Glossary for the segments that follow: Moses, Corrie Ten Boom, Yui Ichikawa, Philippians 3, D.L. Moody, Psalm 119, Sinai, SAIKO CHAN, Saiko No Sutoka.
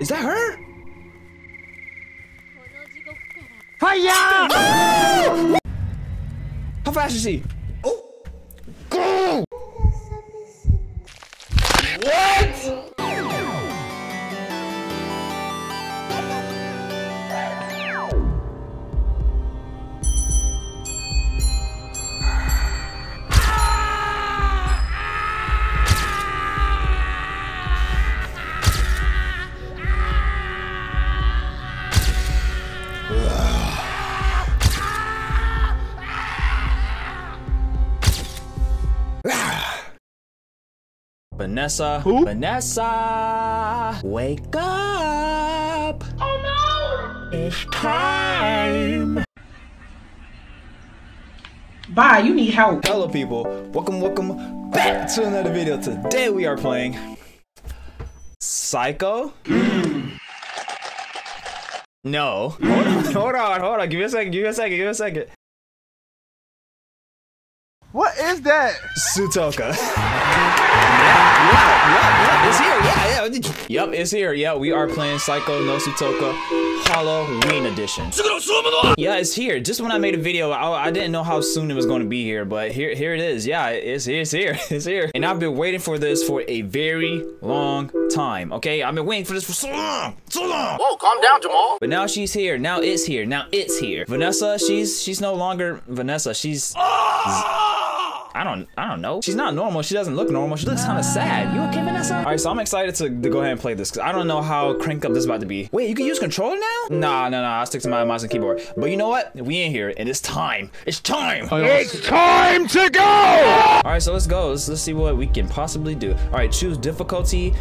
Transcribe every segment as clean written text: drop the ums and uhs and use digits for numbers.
Is that her? Fire! Oh! How fast is he? Oh! Go! What? Vanessa, who? Vanessa, wake up! Oh no! It's time! Bye, you need help. Hello people, welcome back to another video. Today we are playing Saiko. No. Hold on, give me a second. What is that? Sutoka. It's here. Yeah, we are playing Saiko No Sutoka Halloween Edition. Yeah, it's here. Just when I made a video, I didn't know how soon it was going to be here, but here it is. Yeah, it's here. And I've been waiting for this for a very long time. Okay, I've been waiting for this for so long. Oh, calm down, Jamal. But now she's here. Now it's here. Vanessa, she's no longer Vanessa. She's. I don't know. She's not normal. She doesn't look normal. She looks kind of sad. You okay, Vanessa? All right, so I'm excited to go ahead and play this because I don't know how cranked up this is about to be. Wait, you can use controller now? Nah. I'll stick to my mouse and keyboard. But you know what? We in here, and it's time. It's time to go! All right, so let's go. Let's see what we can possibly do. All right, choose difficulty.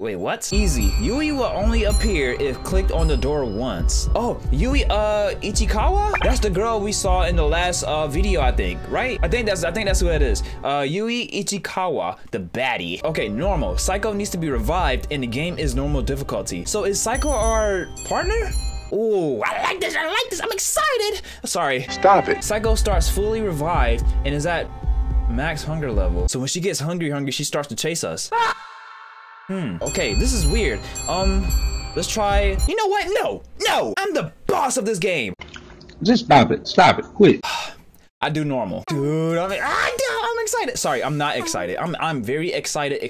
Wait, what? Easy. Yui will only appear if clicked on the door once. Oh, Yui Ichikawa? That's the girl we saw in the last video, I think, right? I think that's who that is. Yui Ichikawa, the baddie. Okay, normal. Saiko needs to be revived and the game is normal difficulty. So is Saiko our partner? Ooh, I like this. I'm excited. Sorry. Stop it. Saiko starts fully revived and is at max hunger level. So when she gets hungry, she starts to chase us. Okay, this is weird. Let's try... You know what? No! I'm the boss of this game! Just stop it, quit. I do normal. Dude, I'm excited! Sorry, I'm not excited. I'm very excited.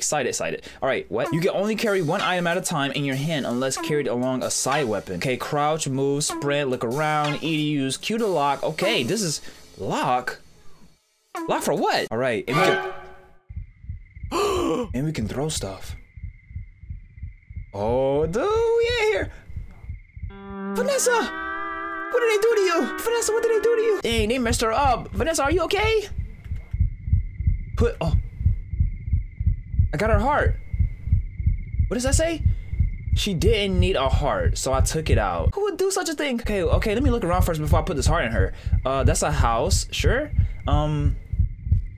Alright, what? You can only carry one item at a time in your hand unless carried along a side weapon. Okay, crouch, move, spread, look around, E to use, Q to lock. Okay, this is... Lock? Lock for what? Alright, and we can... and we can throw stuff. Oh, dude, we in here. Vanessa, what did they do to you? Vanessa, what did they do to you? Dang, they messed her up. Vanessa, are you okay? Oh. I got her heart. What does that say? She didn't need a heart, so I took it out. Who would do such a thing? Okay, let me look around first before I put this heart in her. That's a house, sure.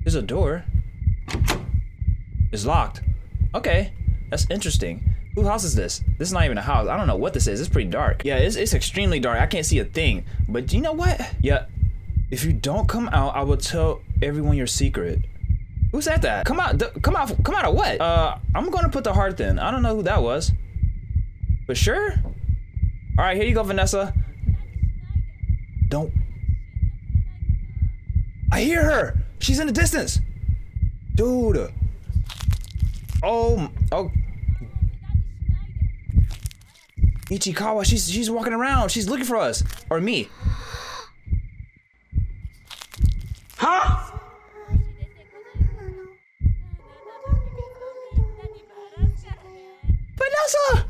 There's a door. It's locked. Okay, that's interesting. Whose house is this? This is not even a house. I don't know what this is. It's pretty dark. Yeah, it's extremely dark. I can't see a thing. But you know what? Yeah. If you don't come out, I will tell everyone your secret. Who said that? Come out of what? I'm gonna put the heart in. I don't know who that was. But sure. All right, here you go, Vanessa. Don't. I hear her. She's in the distance. Dude. Oh. Ichikawa, she's walking around. She's looking for us. Or me. Huh? Vanessa!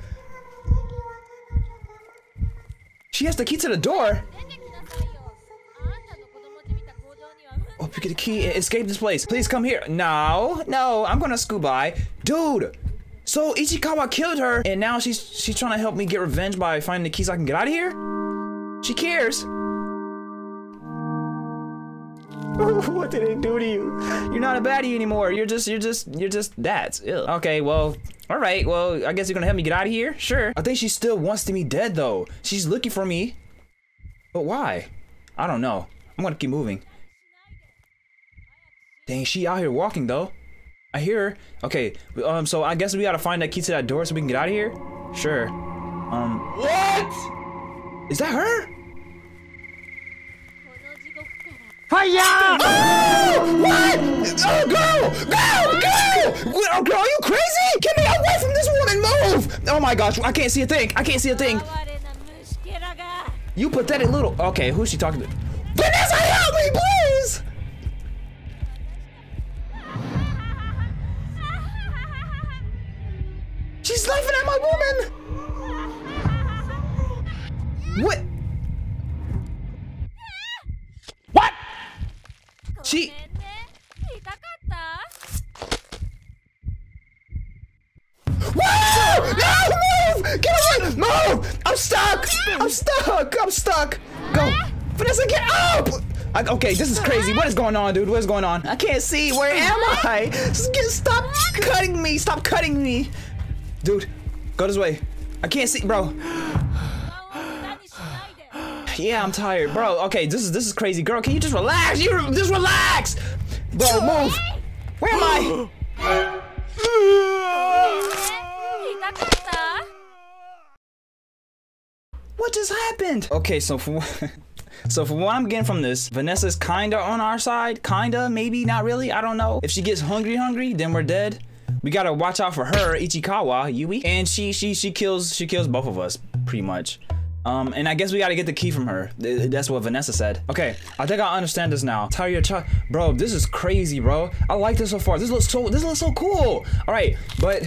She has the key to the door. Oh, pick the key and escape this place. Please come here. No, I'm gonna scoot by. Dude! So Ichikawa killed her, and now she's trying to help me get revenge by finding the key so I can get out of here? She cares. What did it do to you? You're not a baddie anymore. You're just that. Ew. Okay, well, all right. Well, I guess you're gonna help me get out of here? Sure. I think she still wants me dead though. She's looking for me. But why? I don't know. I'm gonna keep moving. Dang, she out here walking though. I hear her. Okay, so I guess we gotta find that key to that door so we can get out of here. Sure. What? Is that her? Hiya! Oh! What? Oh, go! Oh, girl, are you crazy? Get me away from this woman! Move! Oh my gosh, I can't see a thing. I can't see a thing. You pathetic little. Okay, who's she talking to? Vanessa, help me, please! She's laughing at my woman! What? What? She. Whoa! No! Move! Get away! Move! I'm stuck! I'm stuck! I'm stuck! Go! Vanessa, get up! Okay, this is crazy. What is going on, dude? What's going on? I can't see. Where am I? Stop cutting me! Stop cutting me! Dude, go this way. I can't see, bro. Yeah, I'm tired, bro. Okay, this is crazy. Girl, can you just relax? You just relax! Bro, move! Where am I? What just happened? Okay, so from what I'm getting from this, Vanessa's kinda on our side, kinda, maybe, not really, I don't know. If she gets hungry, then we're dead. We gotta watch out for her, Ichikawa, Yui, and she kills both of us, pretty much. And I guess we gotta get the key from her. That's what Vanessa said. Okay, I think I understand this now. Tell your child, bro. This is crazy, bro. I like this so far. This looks so cool. All right, but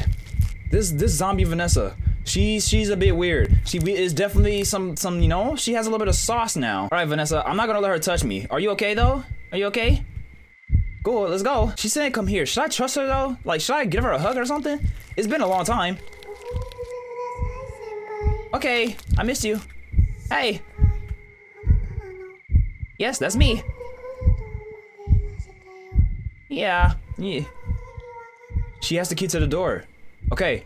this zombie Vanessa, she's a bit weird. She is definitely some, you know. She has a little bit of sauce now. All right, Vanessa, I'm not gonna let her touch me. Are you okay though? Are you okay? Cool, let's go. She said come here. Should I trust her though? Like, should I give her a hug or something? It's been a long time. Okay, I missed you. Hey. Yes, that's me. Yeah. She has the key to the door. Okay.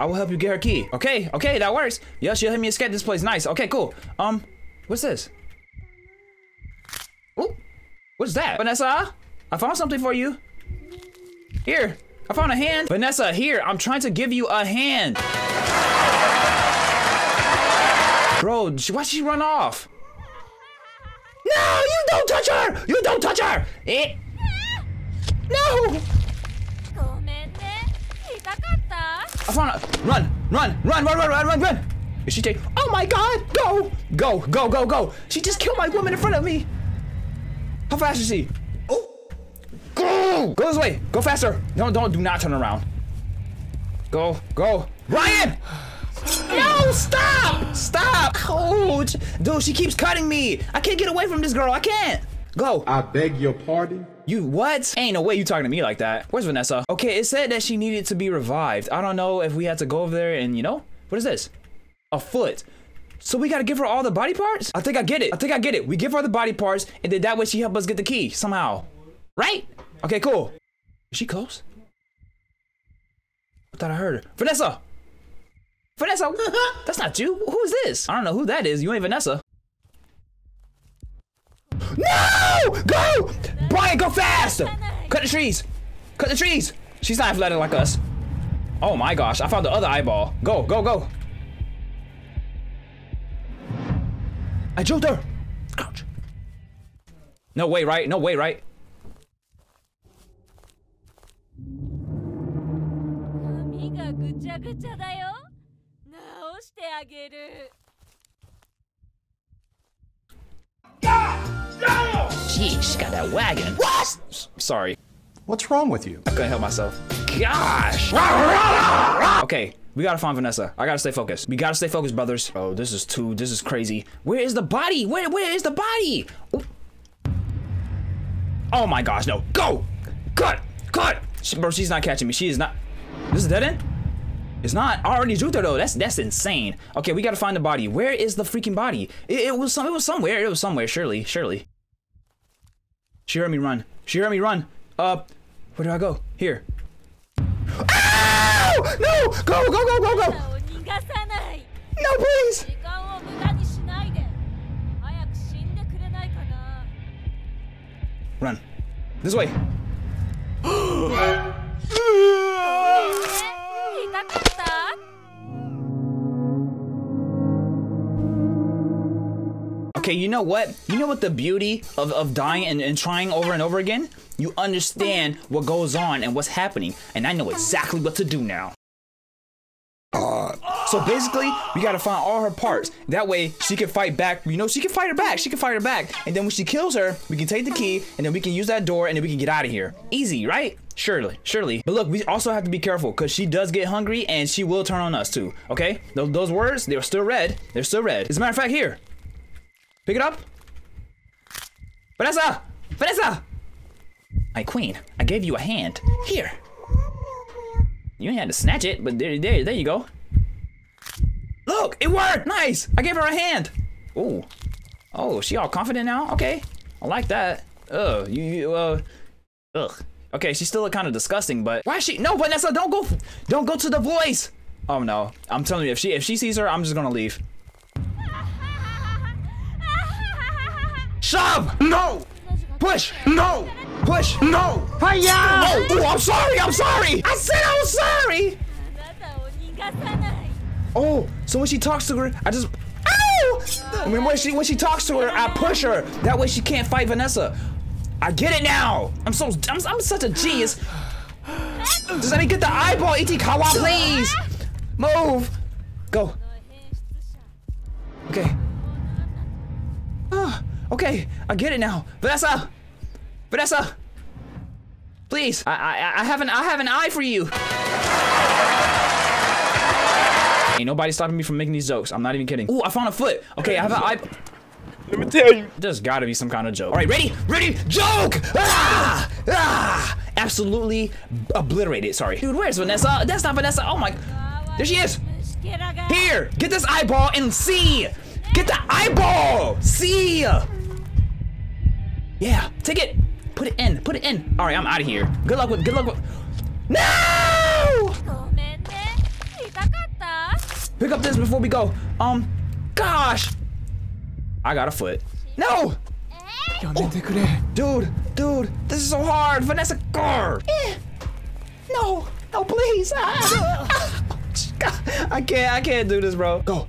I will help you get her key. Okay, okay, that works. Yeah, she'll help me escape this place. Nice. Okay, cool. What's this? Ooh, what's that? Vanessa? I found something for you. Here, I found a hand. Vanessa, here, I'm trying to give you a hand. Bro, why'd she run off? No, you don't touch her! You don't touch her! Eh? No! I found a, run! Is she taking, oh my God, go! She just killed my woman in front of me. How fast is she? Go! Go this way! Go faster! No, don't, do not turn around. Go, go! Ryan! No, stop! Stop! Ouch! Dude, she keeps cutting me! I can't get away from this girl, I can't! Go! I beg your pardon? You what? Ain't no way you talking to me like that. Where's Vanessa? Okay, it said that she needed to be revived. I don't know if we had to go over there and, you know? What is this? A foot. So we gotta give her all the body parts? I think I get it. We give her the body parts, and then that way she help us get the key, somehow. Right? Okay, cool. Is she close? I thought I heard her. Vanessa! Vanessa! That's not you! Who is this? I don't know who that is. You ain't Vanessa. No! Go! Brian, go fast! Cut the trees! Cut the trees! She's not athletic like us. Oh my gosh, I found the other eyeball. Go, go, go! I jumped her! Ouch. No way, right? No way, right? Jeez, she got that wagon. What? Sorry. What's wrong with you? I couldn't help myself. Gosh. Okay, we gotta find Vanessa. I gotta stay focused. We gotta stay focused, brothers. Oh, this is crazy. Where is the body? Where is the body? Oh my gosh, no. Go! Cut! Bro, she's not catching me. She is not. This is dead end? It's not. I already drew there though. That's insane. Okay, we gotta find the body. Where is the freaking body? It was somewhere. It was somewhere. Surely. She heard me run. Where do I go? Here. Ow! No! Go! No, please! Run. This way. Okay, you know what? You know what the beauty of dying and trying over and over again? You understand what goes on and what's happening, and I know exactly what to do now. So basically, we gotta find all her parts. That way, she can fight back. You know, she can fight her back. She can fight her back. And then when she kills her, we can take the key, and then we can use that door, and then we can get out of here. Easy, right? Surely, surely. But look, we also have to be careful, because she does get hungry, and she will turn on us too, okay? Those words, they're still red. They're still red. As a matter of fact, here. Pick it up. Vanessa! Vanessa! My queen, I gave you a hand. Here. You ain't had to snatch it, but there you go. Look, it worked! Nice! I gave her a hand! Ooh. Oh, she all confident now? Okay. I like that. Ugh, ugh. Okay, she still look kind of disgusting, but... Why is she... No, Vanessa, don't go to the voice! Oh, no. I'm telling you, if she sees her, I'm just gonna leave. Shove! No! Push! No! Push! No! Hiya! Oh, ooh, I'm sorry! I'm sorry! I said I was sorry! Oh, so when she talks to her, I just... Ow! I mean, when she talks to her, I push her. That way she can't fight Vanessa. I get it now. I'm such a genius. Does anybody get the eyeball, Ichikawa, please? Move. Go. Okay. Oh, okay, I get it now. Vanessa. Vanessa. Please. I have an eye for you. Ain't nobody stopping me from making these jokes. I'm not even kidding. Ooh, I found a foot. Okay, I have an eye. Let me tell you. There's gotta be some kind of joke. All right, ready? Ready? Joke! Ah! Ah! Absolutely obliterated, sorry. Dude, where's Vanessa? That's not Vanessa. Oh my. There she is. Here, get this eyeball and see. Get the eyeball. See. Yeah, take it. Put it in, put it in. All right, I'm out of here. Good luck with. No! Pick up this before we go. Gosh. I got a foot. No! Oh. Dude, this is so hard. Vanessa, grr. Eh. No, please. I can't do this, bro. Go.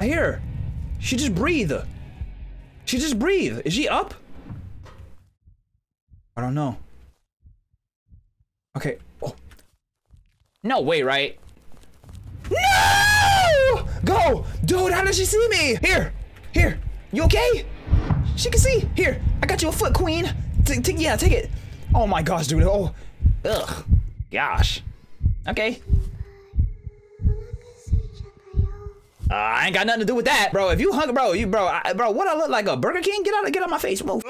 I hear her. She just breathed. Is she up? I don't know. Okay. Oh. No way, right? No! Go! Dude, how did she see me? Here. You okay? She can see. Here, I got you a foot, queen. Yeah, take it. Oh my gosh, dude. Oh. Ugh. Gosh. Okay. I ain't got nothing to do with that, bro. If you hungry, bro, what I look like, a Burger King? Get out of my face. Move.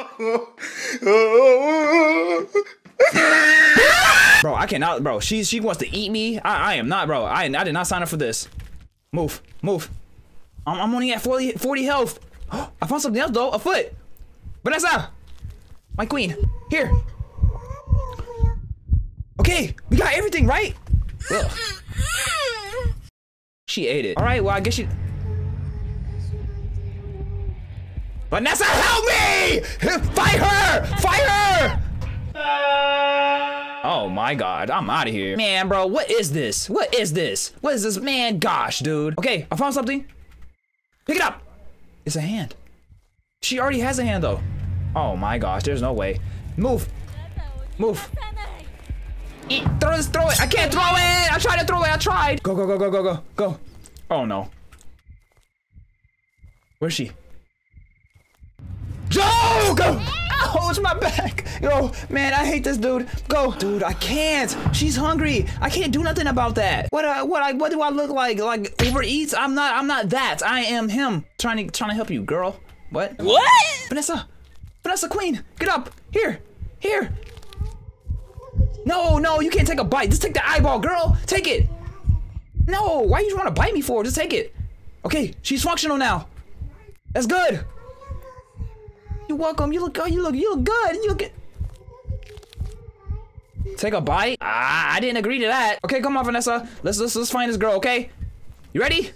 Bro, I cannot, bro. She wants to eat me. I am not, bro. I did not sign up for this. Move. I'm only at 40 health. I found something else though, a foot. Vanessa, my queen, here. Okay, we got everything, right? Ugh. She ate it. All right, well I guess she. Vanessa, help me! Fight her! Oh my god, I'm out of here. Man, bro, what is this? Man, gosh, dude. Okay, I found something. Pick it up. It's a hand. She already has a hand, though. Oh my gosh, there's no way. Move. Throw it. I can't throw it. I tried. Go. Oh no. Where's she? Joe, go! Oh, it's my back. Yo, man, I hate this dude. Go. Dude, I can't. She's hungry. I can't do nothing about that. What do I look like? Like Uber Eats? I'm not that. I am him. Trying to help you, girl. What? What? Vanessa Queen, get up. Here. No, you can't take a bite. Just take the eyeball, girl. Take it. No, why you want to bite me for? Just take it. Okay, she's functional now. That's good. You're welcome. You look good. You look good. Take a bite? I didn't agree to that. Okay, come on, Vanessa. Let's find this girl, okay? You ready?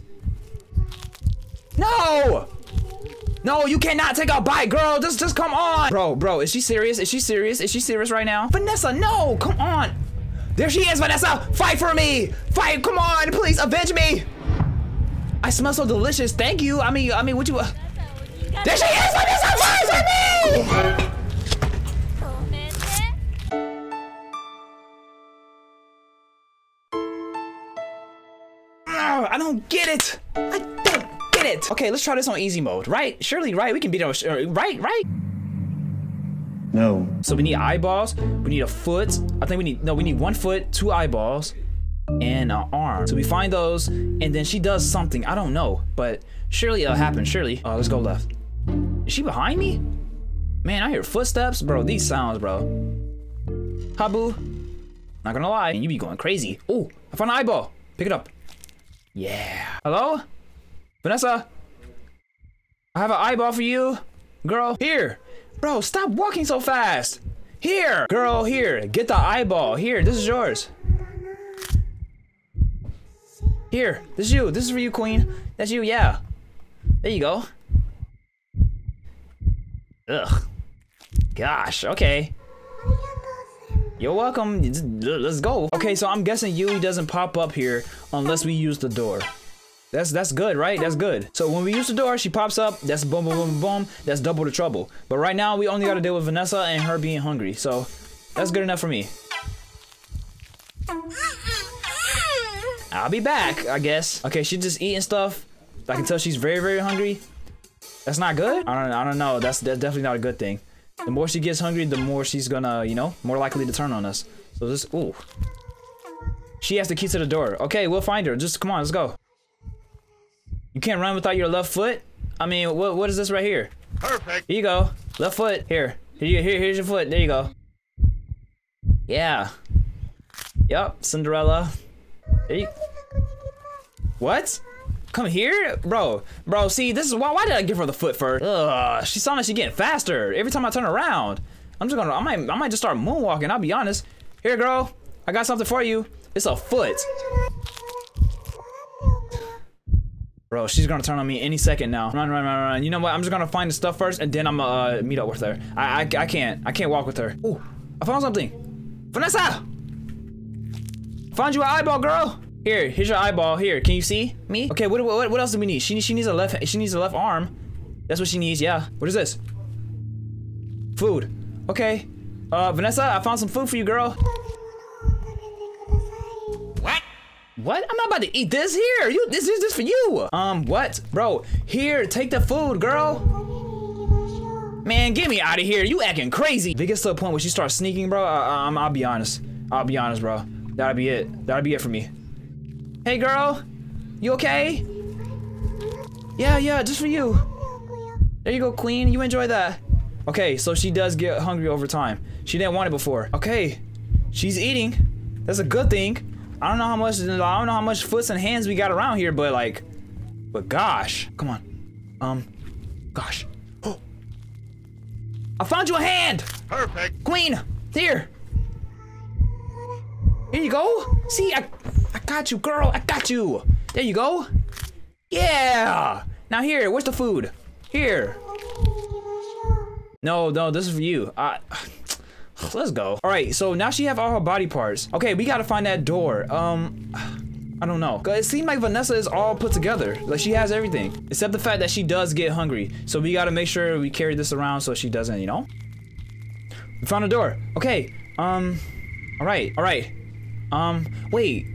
No, you cannot take a bite, girl. Just come on. Bro, is she serious? Is she serious right now? Vanessa, no, come on. There she is, Vanessa. Fight for me. Fight, come on, please avenge me. I smell so delicious. Thank you. I mean, would you? There she is. Let me surprise me. I don't get it. I don't get it. Okay, let's try this on easy mode, right? Surely, right? We can beat him, right? No. So we need eyeballs. We need a foot. I think we need 1 foot, 2 eyeballs, and an arm. So we find those, and then she does something. I don't know, but surely it'll happen. Surely. Oh, let's go left. Is she behind me? Man, I hear footsteps, bro. These sounds, bro. Habu. Not gonna lie, you be going crazy. Oh, I found an eyeball. Pick it up. Yeah. Hello? Vanessa? I have an eyeball for you. Girl, here. Bro, stop walking so fast. Here. Girl, here. Get the eyeball. Here, this is yours. Here, this is you. This is for you, queen. That's you, yeah. There you go. Ugh. Gosh, okay. You're welcome. Let's go. Okay, so I'm guessing Yui doesn't pop up here unless we use the door. That's good, right? That's good. So when we use the door, she pops up. That's boom, boom, boom, boom. That's double the trouble. But right now, we only got to deal with Vanessa and her being hungry. So that's good enough for me. I'll be back, I guess. Okay, she's just eating stuff. I can tell she's very, very hungry. That's not good. I don't know. That's definitely not a good thing. The more she gets hungry, the more she's gonna, you know, more likely to turn on us. So this, ooh. She has the key to the door. Okay, we'll find her. Just come on, let's go. You can't run without your left foot? I mean, what is this right here? Perfect. Here you go. Left foot. Here. Here's your foot. There you go. Yeah. Yup, Cinderella. There you... What? Come here? Bro, see, this is why did I give her the foot first? Ugh, she sounded like she's getting faster every time I turn around. I might just start moonwalking, I'll be honest. Here, girl, I got something for you. It's a foot. Bro, she's gonna turn on me any second now. Run. You know what, I'm just gonna find the stuff first and then I'm gonna meet up with her. I can't walk with her. Ooh, I found something. Vanessa! Found you an eyeball, girl. Here, here's your eyeball. Here, can you see me? Okay, what else do we need? She needs a left arm. That's what she needs. Yeah. What is this? Food. Okay. Vanessa, I found some food for you, girl. What? What? I'm not about to eat this. Here, you. This is for you. What, bro? Here, take the food, girl. Man, get me out of here. You acting crazy. If it gets to a point where she starts sneaking, bro, I'll be honest. I'll be honest, bro. That'll be it. That'll be it for me. Hey girl, you okay? Yeah, just for you. There you go, queen, you enjoy that. Okay, so she does get hungry over time. She didn't want it before. Okay, she's eating. That's a good thing. I don't know how much foots and hands we got around here, but gosh, come on. Gosh. Oh, I found you a hand. Perfect. Queen, here. Here you go. See, I got you, girl. I got you. There you go. Yeah. Now here, where's the food? Here. No, this is for you. Let's go. All right, so now she have all her body parts. Okay, we gotta find that door. I don't know. It seems like Vanessa is all put together. Like she has everything, except the fact that she does get hungry. So we gotta make sure we carry this around so she doesn't, you know? We found a door. Okay, all right. Wait.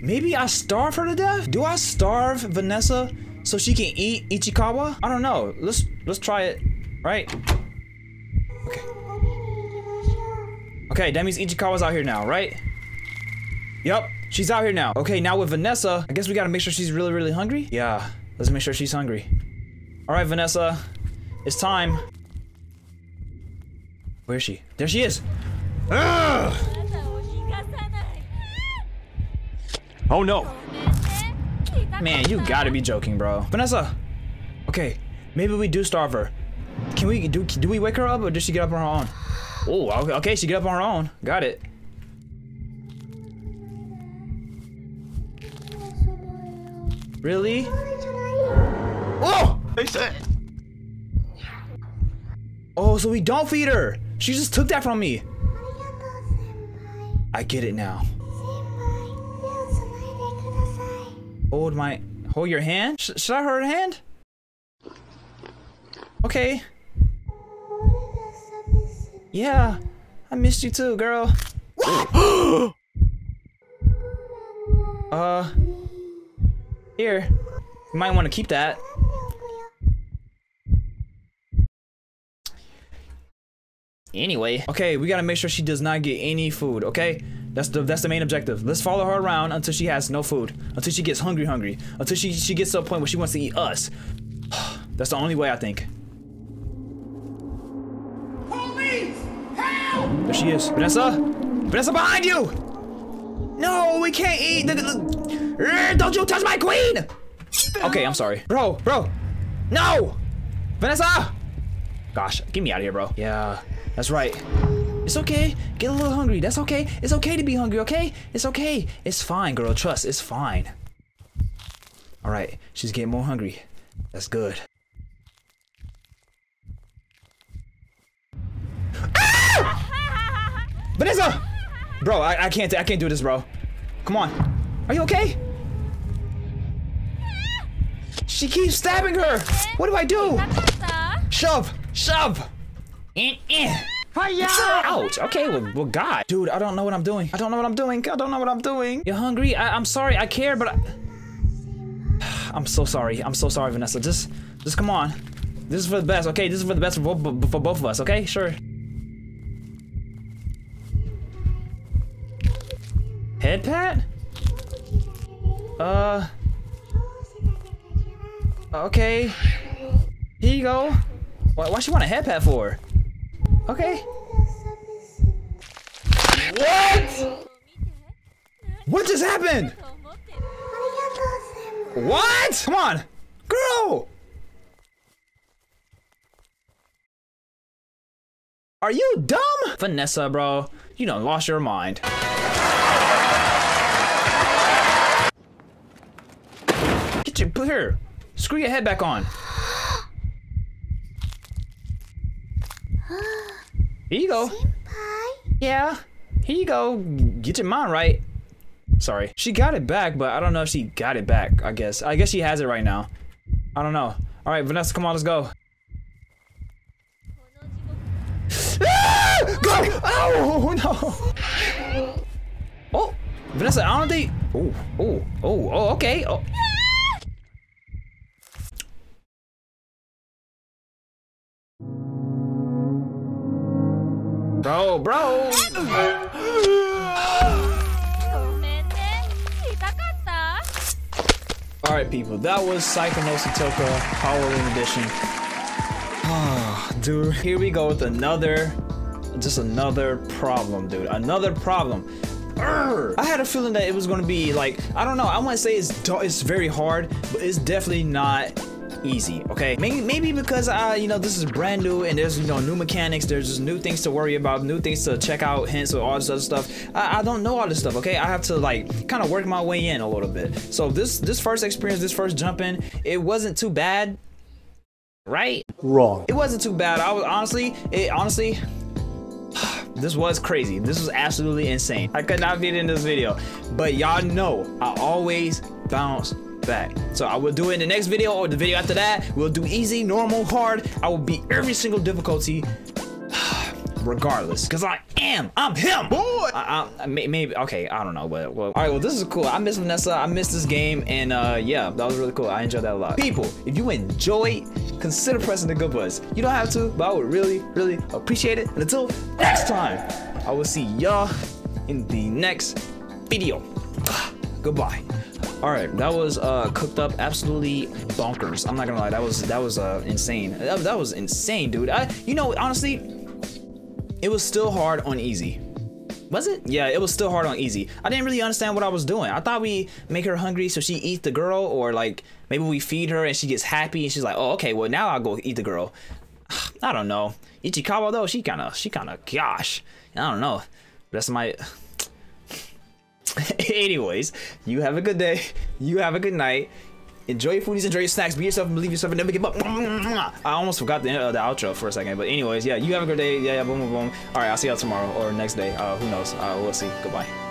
Maybe I starve her to death? Do I starve Vanessa so she can eat Ichikawa? I don't know. Let's try it. Right? Okay. Okay, that means Ichikawa's out here now, right? Yup, she's out here now. Okay, now with Vanessa, I guess we gotta make sure she's really, really hungry. Yeah, let's make sure she's hungry. All right, Vanessa, it's time. Where is she? There she is. Ugh! Oh no. Man, you gotta be joking, bro. Vanessa. Okay, maybe we do starve her. Can we do we wake her up or does she get up on her own? Oh, okay, she get up on her own. Got it. Really? Oh! Oh, so we don't feed her. She just took that from me. I get it now. Hold my Hold your hand? Should I hold her hand? Okay. Yeah, I missed you too, girl. Here. You might want to keep that. Anyway, okay, we gotta make sure she does not get any food, okay? That's the main objective. Let's follow her around until she has no food, until she gets hungry, until she gets to a point where she wants to eat us. That's the only way, I think. Police! Help! There she is. Vanessa? Vanessa, behind you! No, we can't eat! Don't you touch my queen! Okay, I'm sorry. Bro! No! Vanessa! Gosh, get me out of here, bro. Yeah, that's right. It's okay. Get a little hungry. That's okay. It's okay to be hungry, okay? It's okay. It's fine, girl. Trust, it's fine. All right, she's getting more hungry. That's good. Ah! Vanessa! Bro, I can't do this, bro. Come on. Are you okay? She keeps stabbing her. What do I do? Shove! Ouch! Okay, well, God. Dude, I don't know what I'm doing. You're hungry? I'm sorry, I care, but I'm so sorry, Vanessa. Just come on. This is for the best, okay? This is for the best for both of us, okay? Sure. Head pat? Okay. Here you go. Why she want a head pat for? Okay. What? What just happened? What? Come on, girl. Are you dumb? Vanessa, bro, you done lost your mind. Get your, put here. Screw your head back on. Here you go. Senpai. Yeah. Here you go. Get your mind right. Sorry. She got it back, but I don't know if she got it back, I guess. I guess she has it right now. I don't know. All right, Vanessa, come on, let's go. Ah! God! Oh, no. Oh, Vanessa, I don't think... Oh, okay. Oh. Bro! Alright, people, that was Saiko No Sutoka Power Room Edition. Oh, dude, here we go with another problem, dude. Another problem. I had a feeling that it was gonna be like, I don't know, I wouldn't say it's very hard, but it's definitely not easy, okay? Maybe because you know, this is brand new and there's, you know, new mechanics, there's just new things to worry about, new things to check out, hints or all this other stuff. I don't know all this stuff, okay? I have to like kind of work my way in a little bit. So this first experience, this first jump in, it wasn't too bad, right? Wrong. It wasn't too bad. I was honestly. This was crazy. This was absolutely insane. I could not fit in this video, but y'all know I always bounce back. So I will do it in the next video or the video after that. We'll do easy, normal, hard. I will beat every single difficulty regardless, because I'm him, boy. Maybe, okay, I don't know, but well, all right, well, this is cool. I miss Vanessa, I miss this game, and yeah, that was really cool. I enjoyed that a lot. People, if you enjoyed, consider pressing the good buzz. You don't have to, but I would really appreciate it. And until next time, I will see y'all in the next video. Goodbye. All right, that was cooked up, absolutely bonkers. I'm not gonna lie, that was insane. That was insane, dude. You know, honestly, it was still hard on easy. Was it? Yeah, it was still hard on easy. I didn't really understand what I was doing. I thought we make her hungry so she eats the girl, or like maybe we feed her and she gets happy and she's like, oh, okay, well now I'll go eat the girl. I don't know. Ichikawa though, she kind of, gosh, I don't know. That's my. Anyways, you have a good day. You have a good night. Enjoy your foodies, enjoy your snacks, be yourself and believe yourself and never give up. I almost forgot the outro for a second, but anyways, yeah, you have a good day. Yeah, boom, boom, boom. All right, I'll see y'all tomorrow or next day. Who knows? We'll see. Goodbye.